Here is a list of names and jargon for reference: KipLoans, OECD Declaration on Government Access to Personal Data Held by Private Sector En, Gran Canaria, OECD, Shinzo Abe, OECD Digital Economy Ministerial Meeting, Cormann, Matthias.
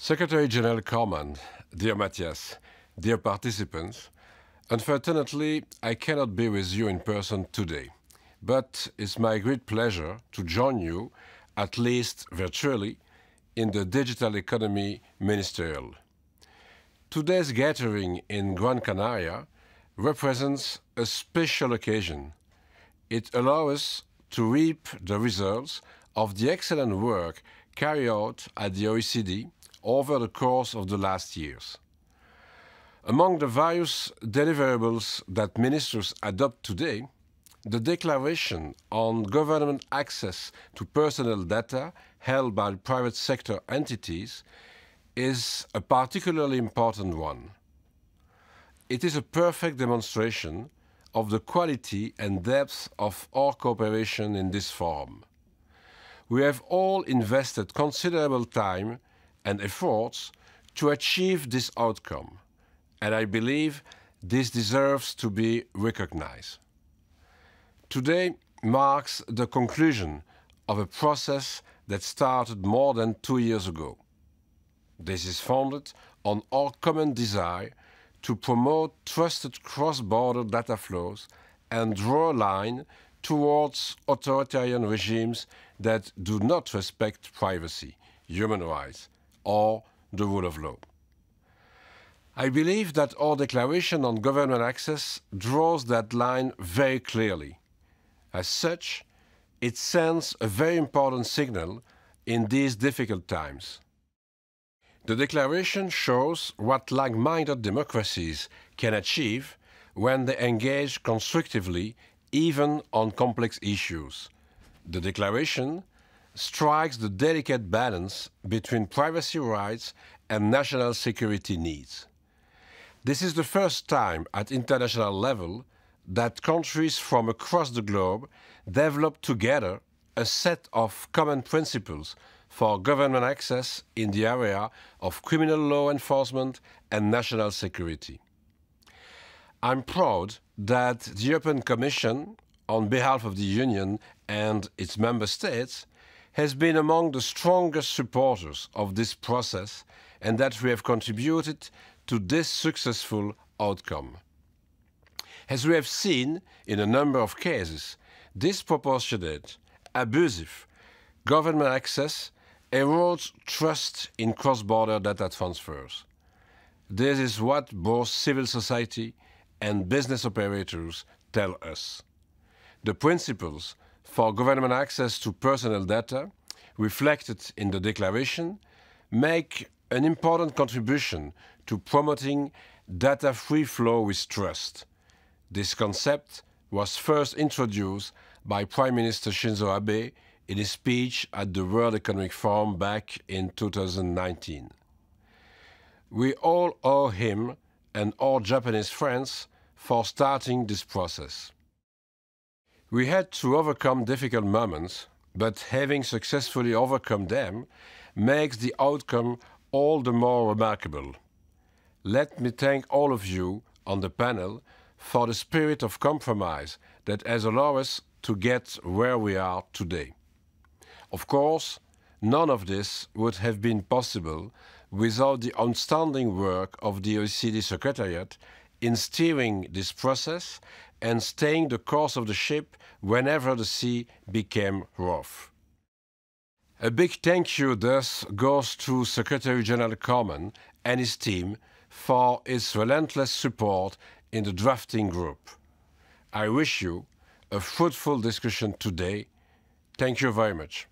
Secretary General Cormann, dear Matthias, dear participants, unfortunately, I cannot be with you in person today, but it's my great pleasure to join you, at least virtually, in the Digital Economy Ministerial. Today's gathering in Gran Canaria represents a special occasion. It allows us to reap the results of the excellent work carried out at the OECD over the course of the last years. Among the various deliverables that ministers adopt today, the Declaration on Government Access to Personal Data held by private sector entities is a particularly important one. It is a perfect demonstration of the quality and depth of our cooperation in this forum. We have all invested considerable time and efforts to achieve this outcome, and I believe this deserves to be recognized. Today marks the conclusion of a process that started more than 2 years ago. This is founded on our common desire to promote trusted cross-border data flows and draw a line towards authoritarian regimes that do not respect privacy, human rights, or the rule of law. I believe that our Declaration on Government Access draws that line very clearly. As such, it sends a very important signal in these difficult times. The Declaration shows what like-minded democracies can achieve when they engage constructively, even on complex issues. The Declaration strikes the delicate balance between privacy rights and national security needs. This is the first time at international level that countries from across the globe develop together a set of common principles for government access in the area of criminal law enforcement and national security. I'm proud that the European Commission, on behalf of the Union and its member states, has been among the strongest supporters of this process and that we have contributed to this successful outcome. As we have seen in a number of cases, disproportionate, abusive government access erodes trust in cross-border data transfers. This is what both civil society and business operators tell us. The principles for government access to personal data, reflected in the Declaration, make an important contribution to promoting data-free flow with trust. This concept was first introduced by Prime Minister Shinzo Abe in his speech at the World Economic Forum back in 2019. We all owe him and our Japanese friends for starting this process. We had to overcome difficult moments, but having successfully overcome them makes the outcome all the more remarkable. Let me thank all of you on the panel for the spirit of compromise that has allowed us to get where we are today. Of course, none of this would have been possible without the outstanding work of the OECD Secretariat in steering this process and staying the course of the ship whenever the sea became rough. A big thank you thus goes to Secretary General Cormann and his team for his relentless support in the drafting group. I wish you a fruitful discussion today. Thank you very much.